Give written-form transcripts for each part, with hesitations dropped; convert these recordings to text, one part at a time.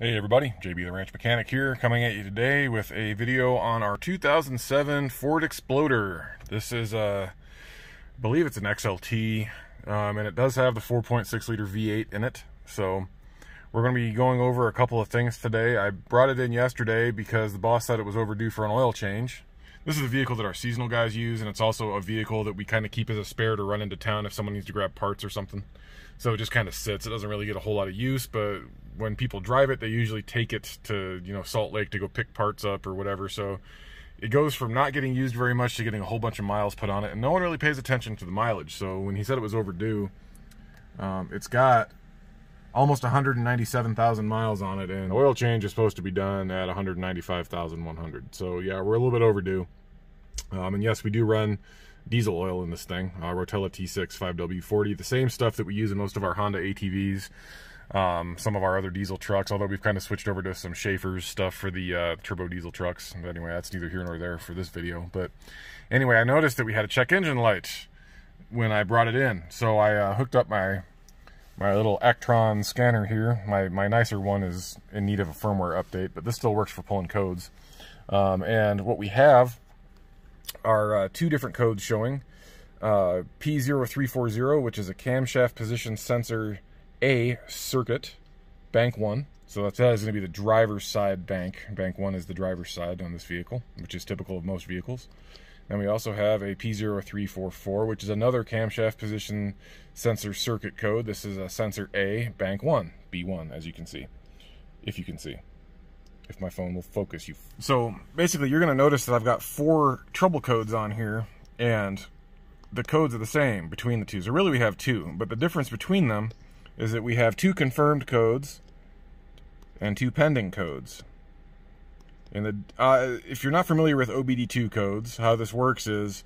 Hey everybody, JB the Ranch Mechanic here, coming at you today with a video on our 2007 Ford Explorer. This is I believe it's an XLT, and it does have the 4.6 liter V8 in it. So we're going to be going over a couple of things today. I brought it in yesterday because the boss said it was overdue for an oil change. This is a vehicle that our seasonal guys use, and it's also a vehicle that we kind of keep as a spare to run into town if someone needs to grab parts or something. So it just kind of sits. It doesn't really get a whole lot of use, but when people drive it, they usually take it to, you know, Salt Lake to go pick parts up or whatever. So it goes from not getting used very much to getting a whole bunch of miles put on it, and no one really pays attention to the mileage. So when he said it was overdue, it's got almost 197,000 miles on it, and oil change is supposed to be done at 195,100. So yeah, we're a little bit overdue. And yes, we do run diesel oil in this thing, Rotella T6 5W40, the same stuff that we use in most of our Honda ATVs, some of our other diesel trucks, although we've kind of switched over to some Schaefer's stuff for the turbo diesel trucks. But anyway, that's neither here nor there for this video. But anyway, I noticed that we had a check engine light when I brought it in, so I hooked up my little Actron scanner here. My nicer one is in need of a firmware update, but this still works for pulling codes. And what we have are two different codes showing. P0340, which is a camshaft position sensor A circuit, bank 1. So that is going to be the driver's side bank. Bank 1 is the driver's side on this vehicle, which is typical of most vehicles. And we also have a P0344, which is another camshaft position sensor circuit code. This is a sensor A, bank 1, B1, as you can see. If you can see. If my phone will focus you. So basically, you're going to notice that I've got four trouble codes on here, and the codes are the same between the two. So really we have two, but the difference between them is that we have two confirmed codes and two pending codes. And if you're not familiar with OBD2 codes, how this works is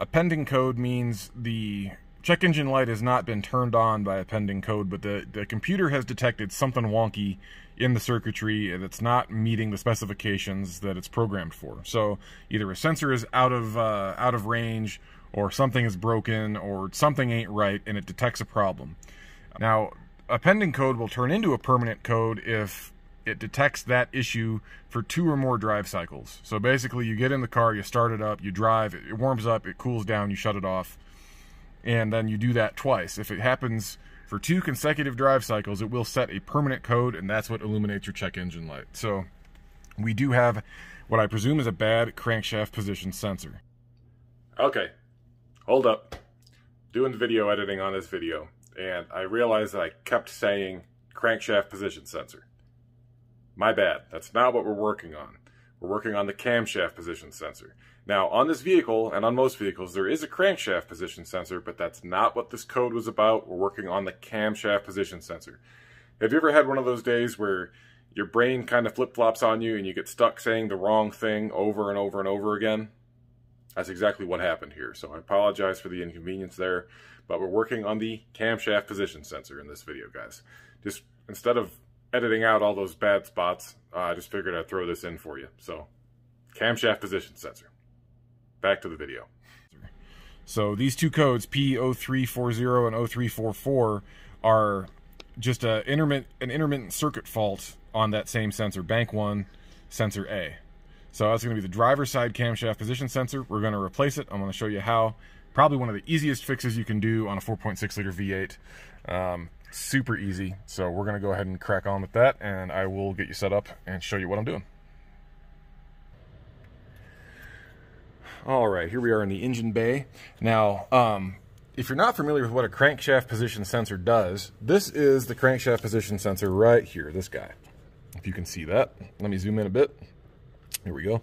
a pending code means the check engine light has not been turned on by a pending code, but the computer has detected something wonky in the circuitry that's not meeting the specifications that it's programmed for. So either a sensor is out of range, or something is broken, or something ain't right, and it detects a problem. Now, a pending code will turn into a permanent code if it detects that issue for two or more drive cycles. So basically, you get in the car, you start it up, you drive, it warms up, it cools down, you shut it off, and then you do that twice. If it happens for two consecutive drive cycles, it will set a permanent code, and that's what illuminates your check engine light. So we do have what I presume is a bad crankshaft position sensor. Okay, hold up. Doing the video editing on this video, and I realized that I kept saying crankshaft position sensor. My bad. That's not what we're working on. We're working on the camshaft position sensor. Now, on this vehicle, and on most vehicles, there is a crankshaft position sensor, but that's not what this code was about. We're working on the camshaft position sensor. Have you ever had one of those days where your brain kind of flip-flops on you and you get stuck saying the wrong thing over and over and over again? That's exactly what happened here, so I apologize for the inconvenience there, but we're working on the camshaft position sensor in this video, guys. Just instead of editing out all those bad spots, I just figured I'd throw this in for you. So, camshaft position sensor. Back to the video. So these two codes, P0340 and 0344, are just an intermittent circuit fault on that same sensor, bank 1, sensor A. So that's going to be the driver's side camshaft position sensor. We're going to replace it. I'm going to show you how. Probably one of the easiest fixes you can do on a 4.6 liter V8. Super easy. So we're going to go ahead and crack on with that, and I will get you set up and show you what I'm doing. All right, here we are in the engine bay. Now, if you're not familiar with what a crankshaft position sensor does, this is the crankshaft position sensor right here, this guy. If you can see that. Let me zoom in a bit. Here we go.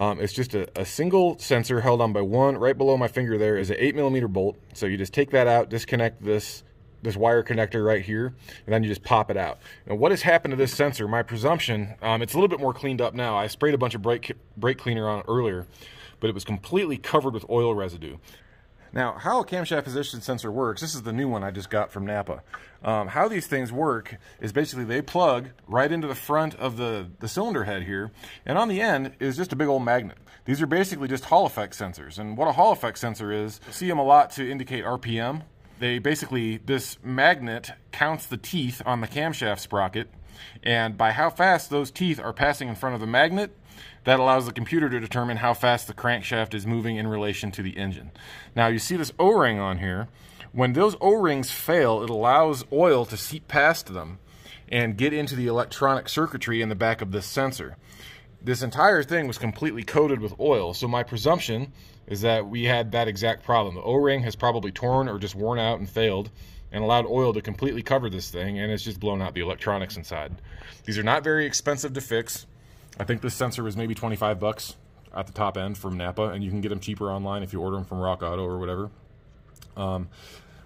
It's just a single sensor held on by one. Right below my finger there is an 8mm bolt. So you just take that out, disconnect this wire connector right here, and then you just pop it out. Now, what has happened to this sensor? My presumption, it's a little bit more cleaned up now. I sprayed a bunch of brake cleaner on it earlier, but it was completely covered with oil residue. Now, how a camshaft position sensor works, this is the new one I just got from Napa. How these things work is basically they plug right into the front of the cylinder head here, and on the end is just a big old magnet. These are basically just Hall effect sensors, and what a Hall effect sensor is, you see them a lot to indicate RPM. they basically, this magnet counts the teeth on the camshaft sprocket, and by how fast those teeth are passing in front of the magnet, that allows the computer to determine how fast the crankshaft is moving in relation to the engine. Now you see this O-ring on here. When those O-rings fail, it allows oil to seep past them and get into the electronic circuitry in the back of this sensor. This entire thing was completely coated with oil, so my presumption is that we had that exact problem. The O-ring has probably torn or just worn out and failed and allowed oil to completely cover this thing, and it's just blown out the electronics inside. These are not very expensive to fix. I think this sensor was maybe 25 bucks at the top end from Napa, and you can get them cheaper online if you order them from Rock Auto or whatever.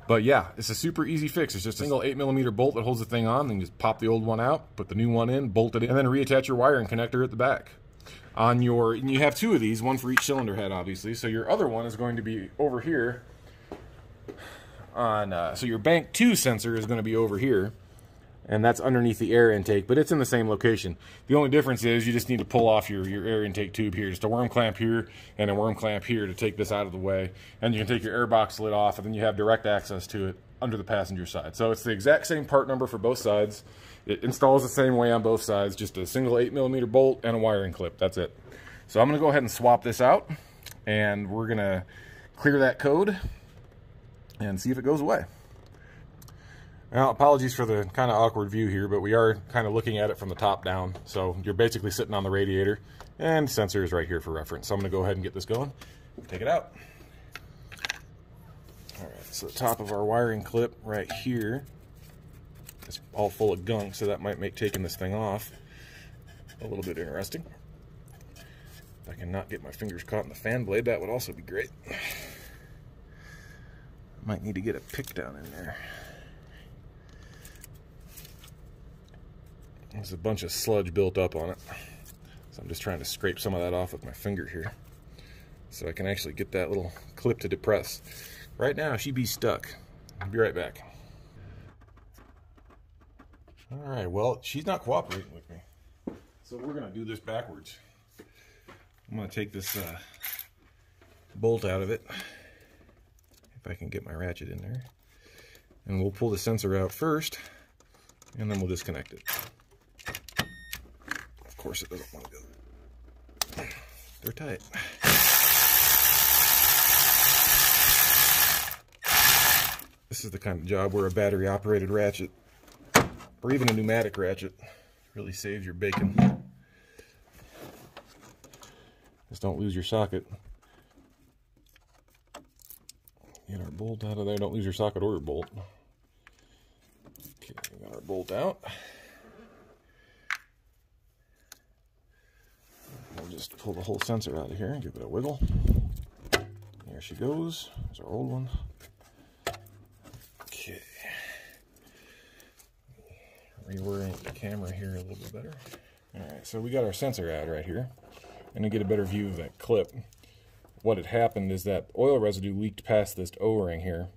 But yeah, it's a super easy fix. It's just a single 8mm bolt that holds the thing on. Then you just pop the old one out, put the new one in, bolt it in, and then reattach your wiring connector at the back. And you have two of these, one for each cylinder head, obviously. So your other one is going to be over here. So your bank 2 sensor is going to be over here, and that's underneath the air intake, but it's in the same location. The only difference is you just need to pull off your air intake tube here. Just a worm clamp here and a worm clamp here to take this out of the way. And you can take your air box lid off, and then you have direct access to it under the passenger side. So it's the exact same part number for both sides. It installs the same way on both sides, just a single 8mm bolt and a wiring clip, that's it. So I'm gonna go ahead and swap this out, and we're gonna clear that code and see if it goes away. Now, apologies for the kind of awkward view here, but we are kind of looking at it from the top down. So you're basically sitting on the radiator, and sensor is right here for reference. So I'm going to go ahead and get this going. Take it out. All right, so the top of our wiring clip right here is all full of gunk, so that might make taking this thing off a little bit interesting. If I can not get my fingers caught in the fan blade, that would also be great. Might need to get a pick down in there. There's a bunch of sludge built up on it, so I'm just trying to scrape some of that off with my finger here so I can actually get that little clip to depress. Right now she'd be stuck. I'll be right back. Alright, well, she's not cooperating with me, so we're going to do this backwards. I'm going to take this bolt out of it, if I can get my ratchet in there, and we'll pull the sensor out first, and then we'll disconnect it. Of course it doesn't want to go. They're tight. This is the kind of job where a battery operated ratchet, or even a pneumatic ratchet, really saves your bacon. Just don't lose your socket. Get our bolt out of there. Don't lose your socket or your bolt. Okay, we got our bolt out. Just pull the whole sensor out of here and give it a wiggle. There she goes. There's our old one. Okay. Reorient the camera here a little bit better. Alright, so we got our sensor out right here. And to get a better view of that clip, what had happened is that oil residue leaked past this O-ring here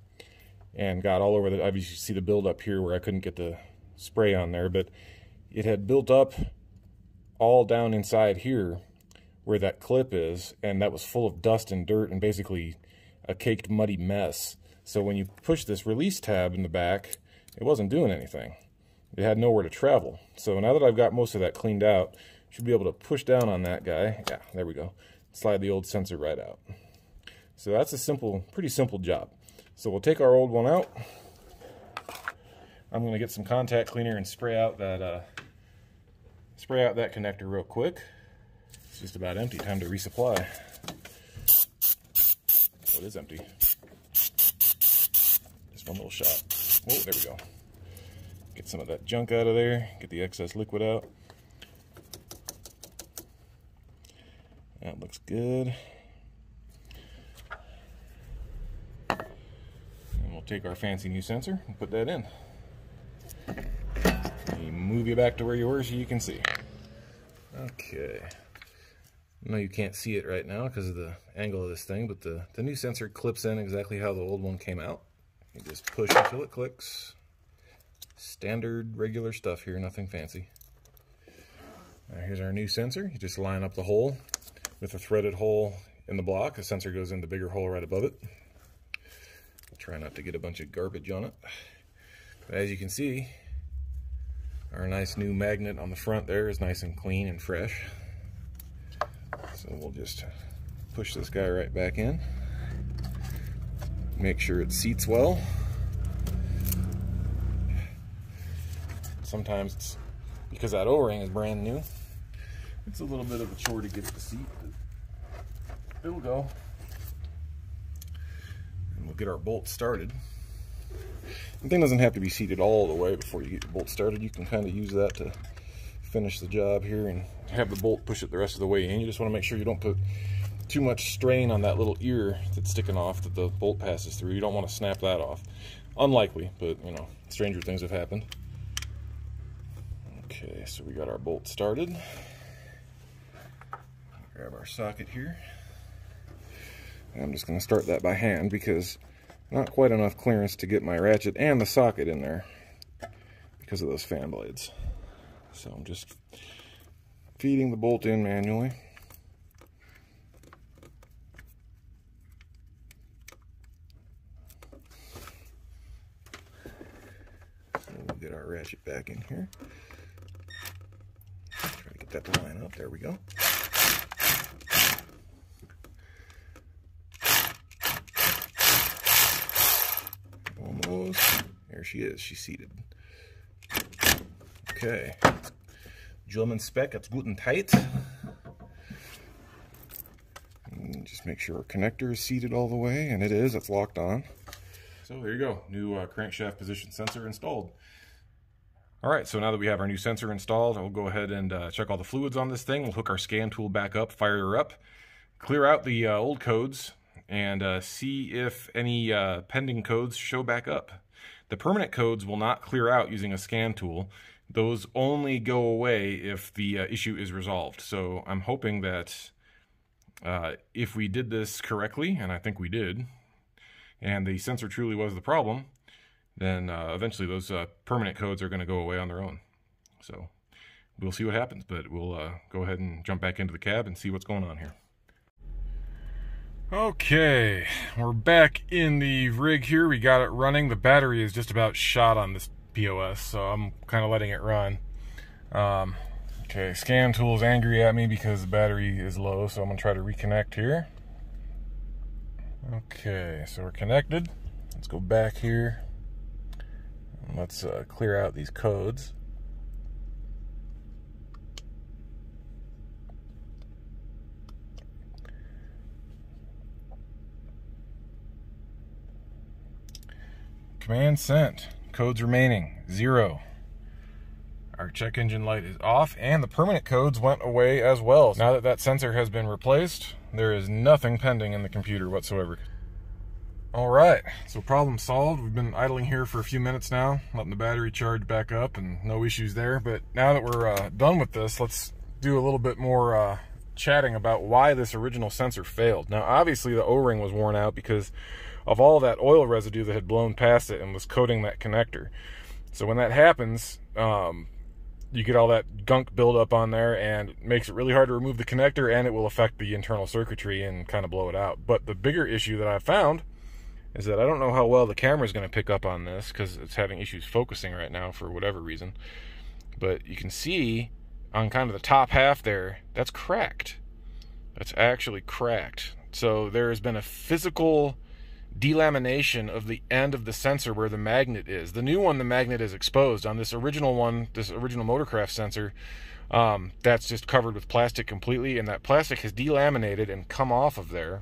and got all over the, obviously you see the buildup here where I couldn't get the spray on there, but it had built up all down inside here where that clip is, and that was full of dust and dirt and basically a caked muddy mess. So when you push this release tab in the back, it wasn't doing anything. It had nowhere to travel. So now that I've got most of that cleaned out, should be able to push down on that guy. Yeah, there we go. Slide the old sensor right out. So that's a simple, pretty simple job. So we'll take our old one out. I'm gonna get some contact cleaner and spray out that connector real quick. It's just about empty, time to resupply. Well, it is empty. Just one little shot. Oh, there we go. Get some of that junk out of there, get the excess liquid out. That looks good. And we'll take our fancy new sensor and put that in. Move you back to where you were so you can see. Okay. No, you can't see it right now because of the angle of this thing, but the new sensor clips in exactly how the old one came out. You just push until it clicks. Standard, regular stuff here, nothing fancy. Now here's our new sensor. You just line up the hole with a threaded hole in the block. The sensor goes in the bigger hole right above it. try not to get a bunch of garbage on it. But as you can see, our nice new magnet on the front there is nice and clean and fresh. So we'll just push this guy right back in. Make sure it seats well. Sometimes it's because that O-ring is brand new, it's a little bit of a chore to get the seat, but it'll go. And we'll get our bolt started. The thing doesn't have to be seated all the way before you get your bolt started. You can kind of use that to finish the job here and have the bolt push it the rest of the way in. You just want to make sure you don't put too much strain on that little ear that's sticking off that the bolt passes through. You don't want to snap that off. Unlikely, but you know, stranger things have happened. Okay, so we got our bolt started. Grab our socket here. And I'm just going to start that by hand because not quite enough clearance to get my ratchet and the socket in there because of those fan blades. So I'm just feeding the bolt in manually. So we'll get our ratchet back in here. Try to get that to line up. There we go. There she is, she's seated. Okay, German spec, it's good and tight. And just make sure our connector is seated all the way, and it is, it's locked on. So there you go, new crankshaft position sensor installed. All right, so now that we have our new sensor installed, I'll go ahead and check all the fluids on this thing. We'll hook our scan tool back up, fire her up, clear out the old codes, and see if any pending codes show back up. The permanent codes will not clear out using a scan tool. Those only go away if the issue is resolved. So I'm hoping that if we did this correctly, and I think we did, and the sensor truly was the problem, then eventually those permanent codes are going to go away on their own. So we'll see what happens, but we'll go ahead and jump back into the cab and see what's going on here. Okay, we're back in the rig here. We got it running. The battery is just about shot on this POS, so I'm kind of letting it run. Okay, scan tool's angry at me because the battery is low, so I'm gonna try to reconnect here. Okay, so we're connected. Let's go back here. Let's clear out these codes. Command sent. Codes remaining, 0. Our check engine light is off, and the permanent codes went away as well. Now that that sensor has been replaced, there is nothing pending in the computer whatsoever. All right, so problem solved. We've been idling here for a few minutes now, letting the battery charge back up, and no issues there. But now that we're done with this, let's do a little bit more chatting about why this original sensor failed. Now, obviously, the O-ring was worn out because of all that oil residue that had blown past it and was coating that connector. So when that happens, you get all that gunk buildup on there, and it makes it really hard to remove the connector, and it will affect the internal circuitry and kind of blow it out. But the bigger issue that I found is that I don't know how well the camera is going to pick up on this because it's having issues focusing right now for whatever reason. But you can see on kind of the top half there, that's cracked. That's actually cracked. So there has been a physical delamination of the end of the sensor where the magnet is. The new one, the magnet is exposed. On this original one, this original Motorcraft sensor, that's just covered with plastic completely, and that plastic has delaminated and come off of there.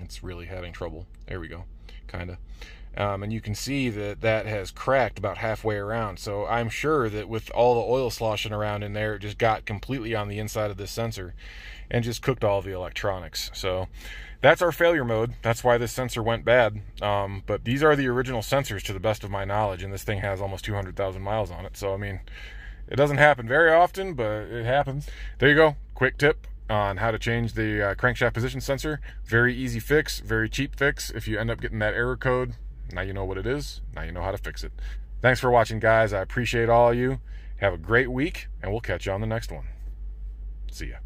It's really having trouble. There we go, kind of. And you can see that that has cracked about halfway around. So I'm sure that with all the oil sloshing around in there, it just got completely on the inside of this sensor and just cooked all the electronics. So that's our failure mode. That's why this sensor went bad. But these are the original sensors to the best of my knowledge, and this thing has almost 200,000 miles on it. So, I mean, it doesn't happen very often, but it happens. There you go. Quick tip on how to change the crankshaft position sensor. Very easy fix, very cheap fix. If you end up getting that error code, now you know what it is. Now you know how to fix it. Thanks for watching, guys. I appreciate all of you. Have a great week, and we'll catch you on the next one. See ya.